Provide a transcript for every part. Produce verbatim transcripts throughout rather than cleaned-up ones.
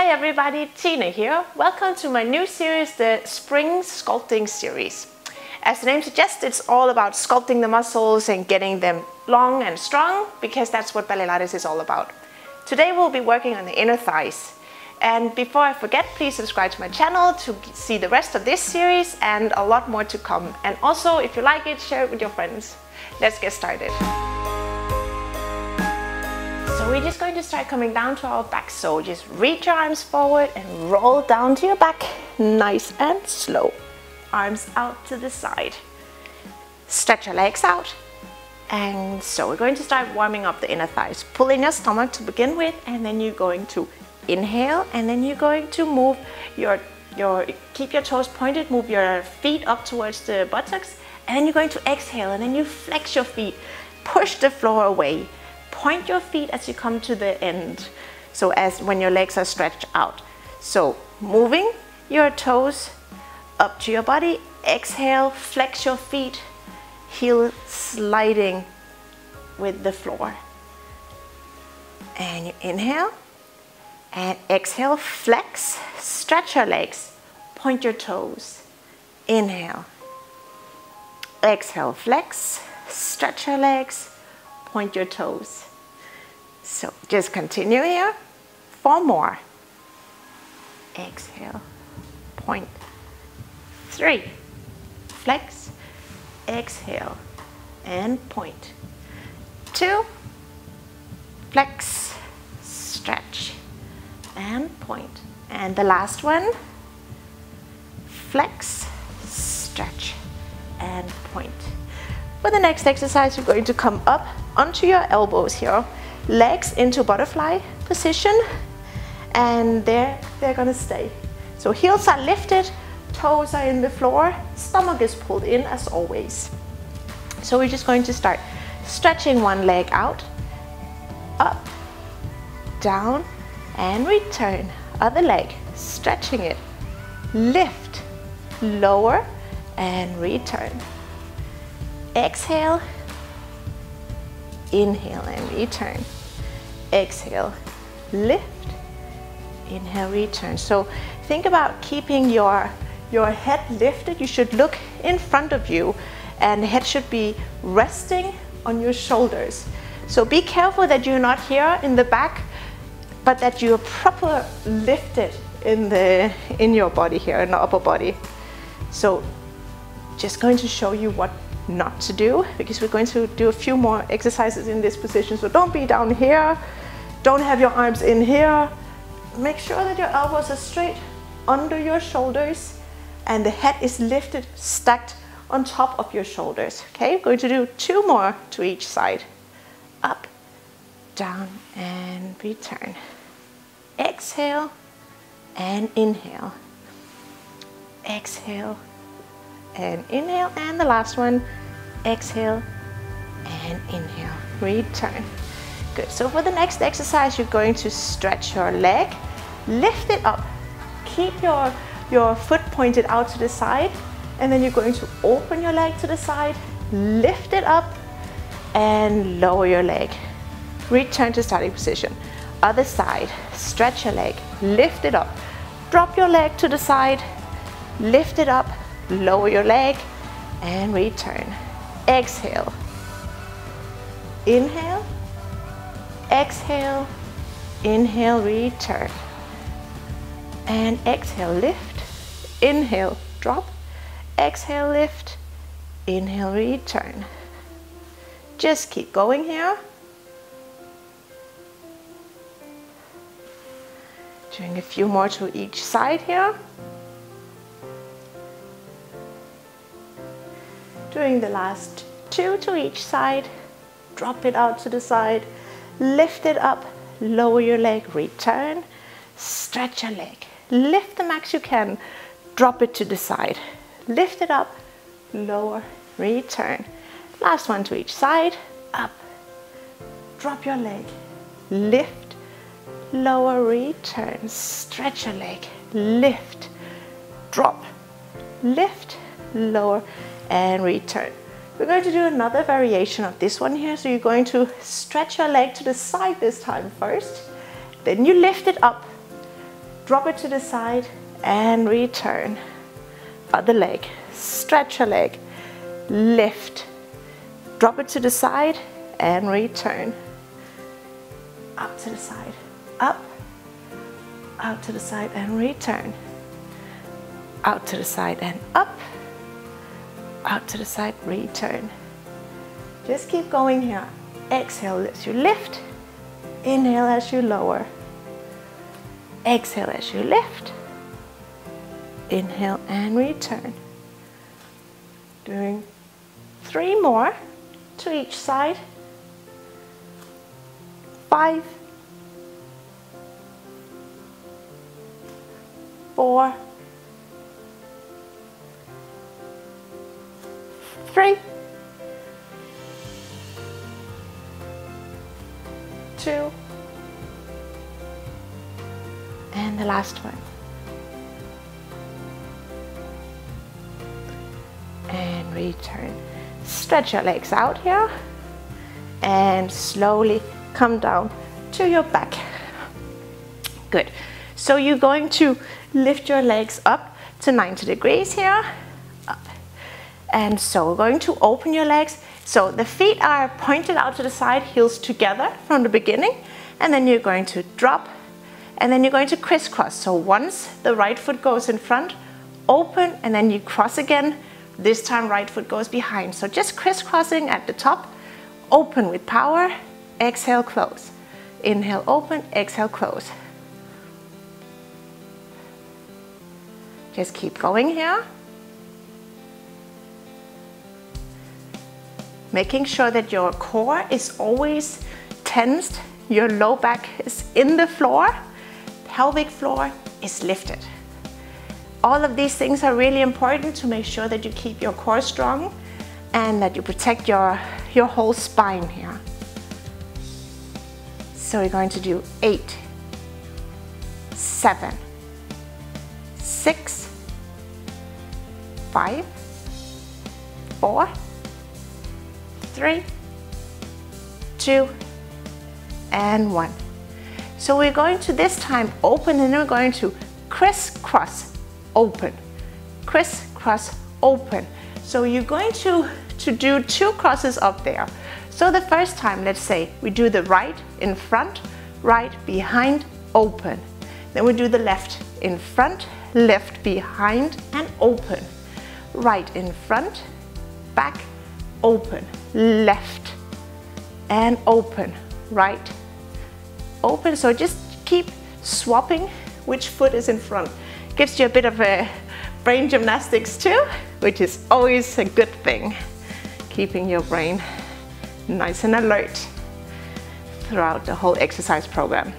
Hi everybody, Tina here. Welcome to my new series, the Spring Sculpting Series. As the name suggests, it's all about sculpting the muscles and getting them long and strong, because that's what Balletlates is all about. Today we'll be working on the inner thighs. And before I forget, please subscribe to my channel to see the rest of this series and a lot more to come. And also, if you like it, share it with your friends. Let's get started. So we're just going to start coming down to our back. So just reach your arms forward and roll down to your back, nice and slow. Arms out to the side. Stretch your legs out. And so we're going to start warming up the inner thighs. Pull in your stomach to begin with, and then you're going to inhale, and then you're going to move your, your keep your toes pointed, move your feet up towards the buttocks, and then you're going to exhale, and then you flex your feet, push the floor away. Point your feet as you come to the end, so as when your legs are stretched out. So moving your toes up to your body, exhale, flex your feet, heel sliding with the floor. And you inhale and exhale, flex, stretch your legs, point your toes, inhale, exhale, flex, stretch your legs, point your toes. So just continue here. Four more. Exhale, point. Three. Flex. Exhale and point. Two. Flex. Stretch and point. And the last one. Flex. Stretch and point. For the next exercise, you're going to come up onto your elbows here, legs into butterfly position, and there they're gonna stay. So heels are lifted, toes are in the floor, stomach is pulled in as always. So we're just going to start stretching one leg out, up, down, and return. Other leg, stretching it, lift, lower, and return. Exhale, inhale and return, exhale, lift, inhale, return. So think about keeping your, your head lifted. You should look in front of you, and the head should be resting on your shoulders. So be careful that you're not here in the back, but that you're properly lifted in, the, in your body here, in the upper body. So just going to show you what not to do, because we're going to do a few more exercises in this position. So don't be down here, don't have your arms in here. Make sure that your elbows are straight under your shoulders and the head is lifted, stacked on top of your shoulders. Okay, we're going to do two more to each side. Up, down, and return. Exhale and inhale. Exhale and inhale, and the last one, exhale and inhale, return. Good, so for the next exercise, you're going to stretch your leg, lift it up, keep your, your foot pointed out to the side, and then you're going to open your leg to the side, lift it up, and lower your leg. Return to starting position. Other side, stretch your leg, lift it up, drop your leg to the side, lift it up, lower your leg and return. Exhale, inhale, exhale, inhale, return, and exhale, lift, inhale, drop, exhale, lift, inhale, return. Just keep going here, doing a few more to each side here. Doing the last two to each side, drop it out to the side, lift it up, lower your leg, return, stretch your leg, lift the max you can, drop it to the side, lift it up, lower, return. Last one to each side, up, drop your leg, lift, lower, return, stretch your leg, lift, drop, lift, lower, and return. We're going to do another variation of this one here. So you're going to stretch your leg to the side this time first, then you lift it up, Drop it to the side and return. Other leg, stretch your leg, lift, drop it to the side and return. Up to the side, up, out to the side and return. Out to the side and up, out to the side, return. Just keep going here. Exhale as you lift, inhale as you lower. Exhale as you lift, inhale and return. Doing three more to each side. Five, four, three, two, and the last one. And return. Stretch your legs out here and slowly come down to your back. Good. So you're going to lift your legs up to ninety degrees here. Up. And so we're going to open your legs. So the feet are pointed out to the side, heels together from the beginning. And then you're going to drop. And then you're going to crisscross. So once the right foot goes in front, open, and then you cross again. This time right foot goes behind. So just crisscrossing at the top. Open with power. Exhale, close. Inhale, open. Exhale, close. Just keep going here. Making sure that your core is always tensed. Your low back is in the floor. Pelvic floor is lifted. All of these things are really important to make sure that you keep your core strong and that you protect your, your whole spine here. So we're going to do eight, seven, six, five, four, three, two, and one. So we're going to this time open, and then we're going to crisscross, open, crisscross, open. So you're going to, to do two crosses up there. So the first time, let's say, we do the right in front, right behind, open. Then we do the left in front, left behind, and open. Right in front, back, open, left, and open, right, open. So just keep swapping which foot is in front. Gives you a bit of a brain gymnastics too, which is always a good thing. Keeping your brain nice and alert throughout the whole exercise program.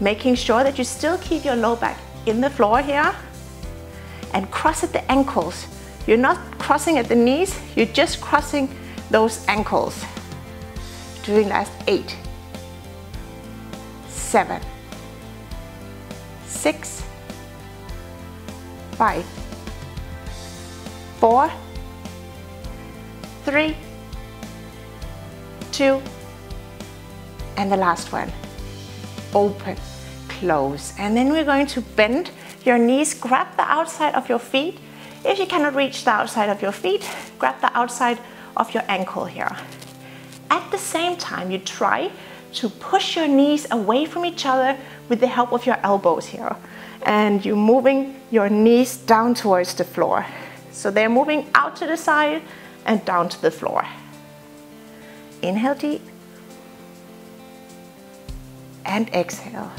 Making sure that you still keep your low back in the floor here and cross at the ankles. You're not crossing at the knees, you're just crossing those ankles. Doing last eight, seven, six, five, four, three, two, and the last one. Open, close, and then we're going to bend your knees, grab the outside of your feet. If you cannot reach the outside of your feet, grab the outside of your ankle here. At the same time, you try to push your knees away from each other with the help of your elbows here. And you're moving your knees down towards the floor. So they're moving out to the side and down to the floor. Inhale deep. And exhale.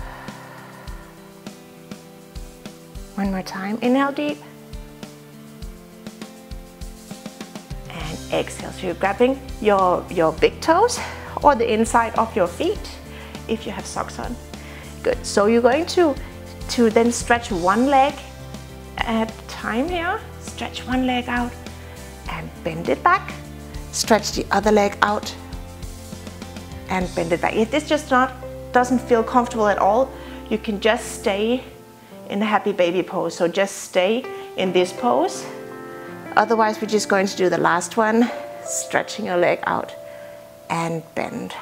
One more time. Inhale deep. Exhale. So you're grabbing your, your big toes or the inside of your feet if you have socks on. Good. So you're going to, to then stretch one leg at a time here. Stretch one leg out and bend it back. Stretch the other leg out and bend it back. If this just not doesn't feel comfortable at all, you can just stay in the happy baby pose. So just stay in this pose. Otherwise, we're just going to do the last one, stretching your leg out and bend.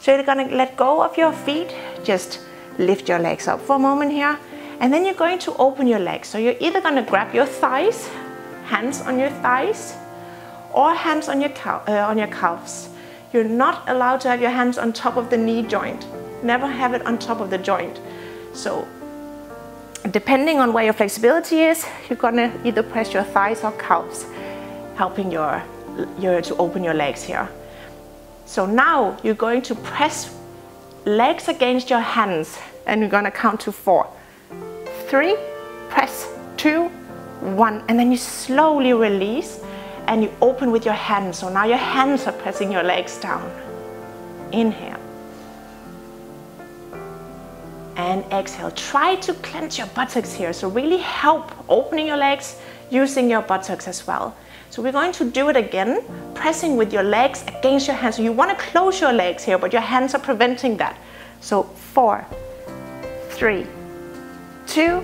So you're gonna let go of your feet, just lift your legs up for a moment here, and then you're going to open your legs. So you're either going to grab your thighs, hands on your thighs, or hands on your, uh, on your calves. You're not allowed to have your hands on top of the knee joint. Never have it on top of the joint. So depending on where your flexibility is, you're going to either press your thighs or calves, helping your, your, to open your legs here. So now you're going to press legs against your hands, and you're going to count to four. Three, press, two, one, and then you slowly release and you open with your hands. So now your hands are pressing your legs down. Inhale. And exhale. Try to clench your buttocks here. So really help opening your legs using your buttocks as well. So we're going to do it again, pressing with your legs against your hands. So you want to close your legs here, but your hands are preventing that. So four, three, two,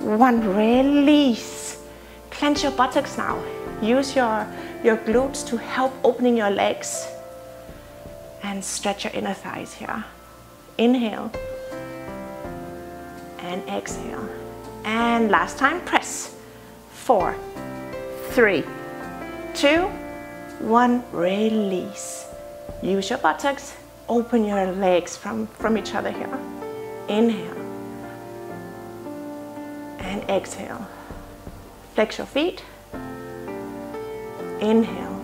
one, release. Clench your buttocks now. Use your, your glutes to help opening your legs and stretch your inner thighs here. Inhale and exhale. And last time, press. Four, three, two, one, release. Use your buttocks, open your legs from, from each other here. Inhale and exhale. Flex your feet. Inhale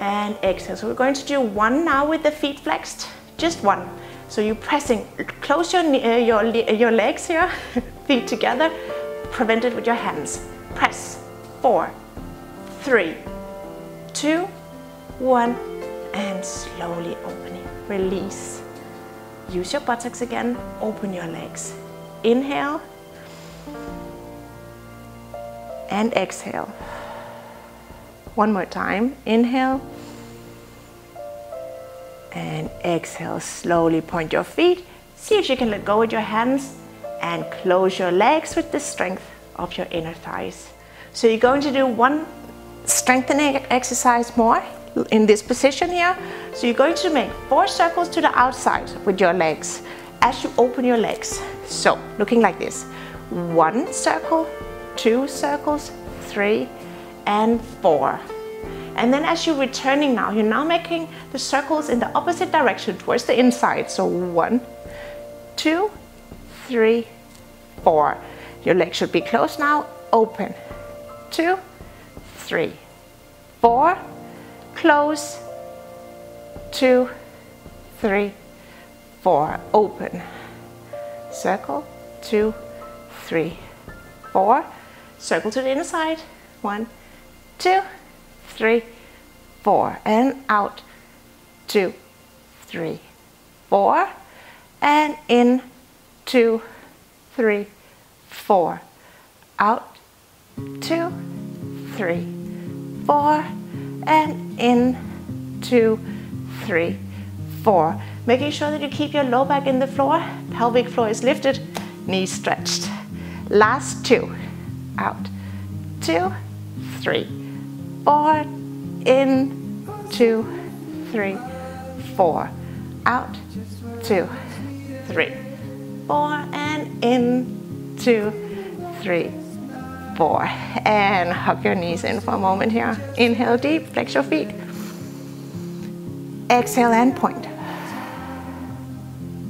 and exhale. So we're going to do one now with the feet flexed, just one. So you're pressing, close your, uh, your, your legs here, feet together, prevent it with your hands. Press, four, three, two, one, and slowly opening, release. Use your buttocks again, open your legs. Inhale and exhale. One more time, inhale and exhale. Slowly point your feet, see if you can let go with your hands, and close your legs with the strength of your inner thighs. So you're going to do one strengthening exercise more in this position here. So you're going to make four circles to the outside with your legs as you open your legs. So looking like this, one circle, two circles, three, and four. And then as you're returning now, you're now making the circles in the opposite direction towards the inside. So one, two, three, four. Your legs should be closed now, open. Two, three, four, close. Two, three, four, open. Circle, two, three, four. Circle to the inside, one, two, three, four, and out, two, three, four, and in, two, three, four, out, two, three, four, and in, two, three, four. Making sure that you keep your low back in the floor, pelvic floor is lifted, knees stretched. Last two, out, two, three, four, in, two, three, four, out, two, three, four, and in, two, three, four. And hug your knees in for a moment here. Inhale deep, flex your feet. Exhale and point.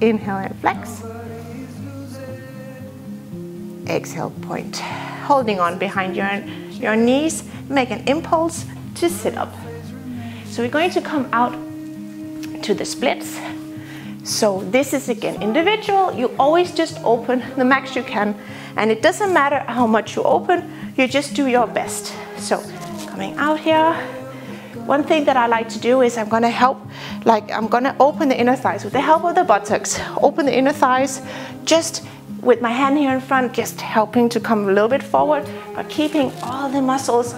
Inhale and flex. Exhale, point. Holding on behind your, your knees. Make an impulse to sit up. So we're going to come out to the splits. So this is again individual. You always just open the max you can, and it doesn't matter how much you open, you just do your best. So coming out here, one thing that I like to do is I'm going to help, like I'm going to open the inner thighs with the help of the buttocks. Open the inner thighs just with my hand here in front, just helping to come a little bit forward, but keeping all the muscles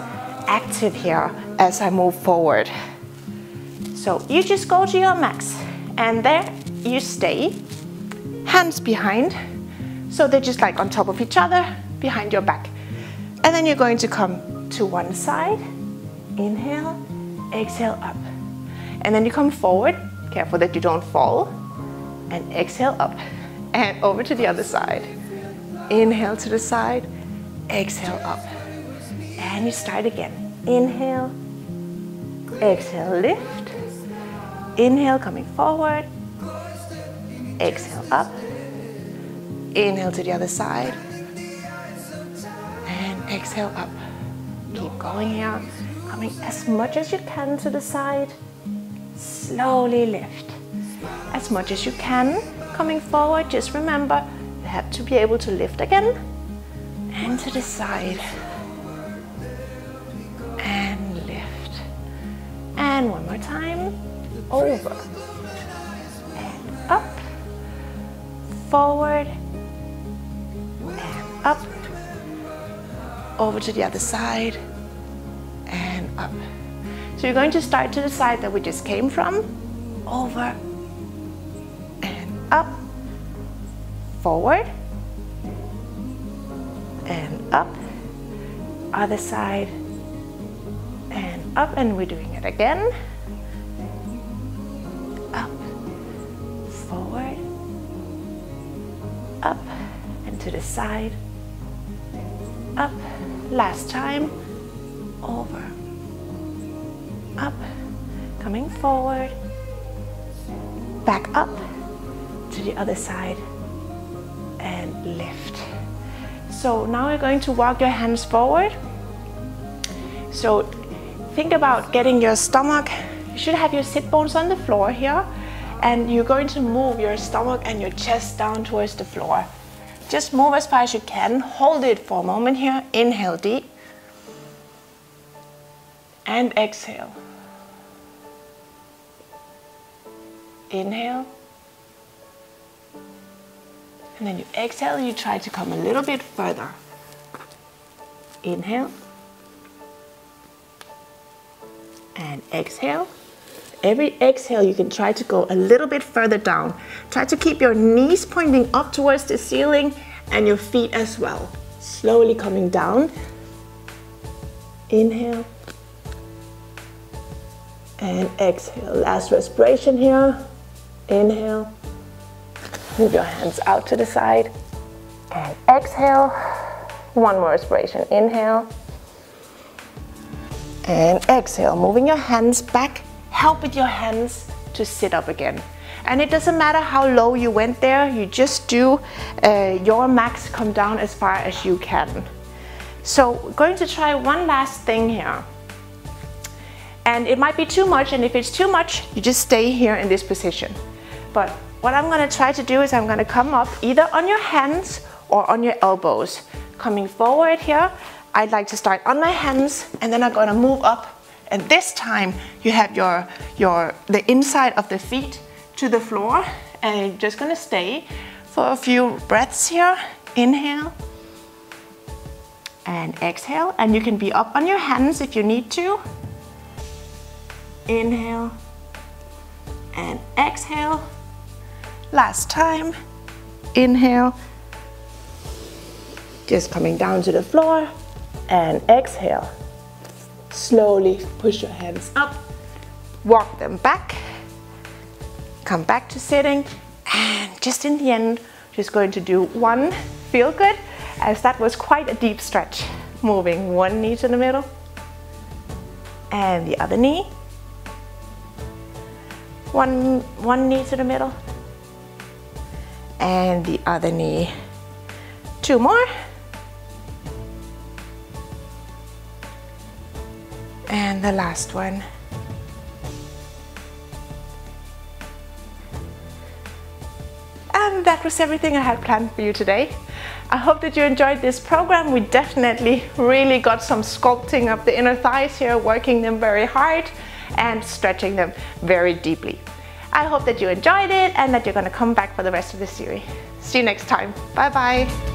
active here as I move forward. So you just go to your max, and there you stay, hands behind, so they're just like on top of each other, behind your back. And then you're going to come to one side, inhale, exhale up. And then you come forward, careful that you don't fall, and exhale up and over to the other side. Inhale to the side, exhale up, and you start again. Inhale, exhale, lift, inhale coming forward, exhale up, inhale to the other side, and exhale up. Keep going here, coming as much as you can to the side, slowly lift. As much as you can, coming forward, just remember, you have to be able to lift again, and to the side, and lift, and one more time, over, and up, forward, and up, over to the other side, and up. So you're going to start to the side that we just came from, over, and up, forward, and up, other side, and up, and we're doing it again, up, forward, up, and to the side, up, last time, over, up, coming forward, back up, to the other side, and lift. So now you're going to walk your hands forward. So think about getting your stomach, you should have your sit bones on the floor here, and you're going to move your stomach and your chest down towards the floor. Just move as far as you can, hold it for a moment here, inhale deep, and exhale. Inhale, and then you exhale, you try to come a little bit further. Inhale, and exhale. Every exhale, you can try to go a little bit further down. Try to keep your knees pointing up towards the ceiling and your feet as well. Slowly coming down. Inhale. And exhale. Last respiration here. Inhale. Move your hands out to the side. And exhale. One more respiration. Inhale. And exhale. Moving your hands back. Help with your hands to sit up again. And it doesn't matter how low you went there, you just do uh, your max, come down as far as you can. So we're going to try one last thing here. And it might be too much, and if it's too much, you just stay here in this position. But what I'm gonna try to do is I'm gonna come up either on your hands or on your elbows. Coming forward here, I'd like to start on my hands, and then I'm gonna move up. And this time you have your, your, the inside of the feet to the floor, and you're just gonna stay for a few breaths here. Inhale and exhale, and you can be up on your hands if you need to. Inhale and exhale. Last time, inhale. Just coming down to the floor and exhale. Slowly push your hands up, walk them back, come back to sitting, and just in the end, just going to do one feel good, as that was quite a deep stretch. Moving one knee to the middle, and the other knee, one, one knee to the middle, and the other knee. Two more. And the last one. And that was everything I had planned for you today. I hope that you enjoyed this program. We definitely really got some sculpting of the inner thighs here, working them very hard and stretching them very deeply. I hope that you enjoyed it and that you're gonna come back for the rest of the series. See you next time. Bye bye.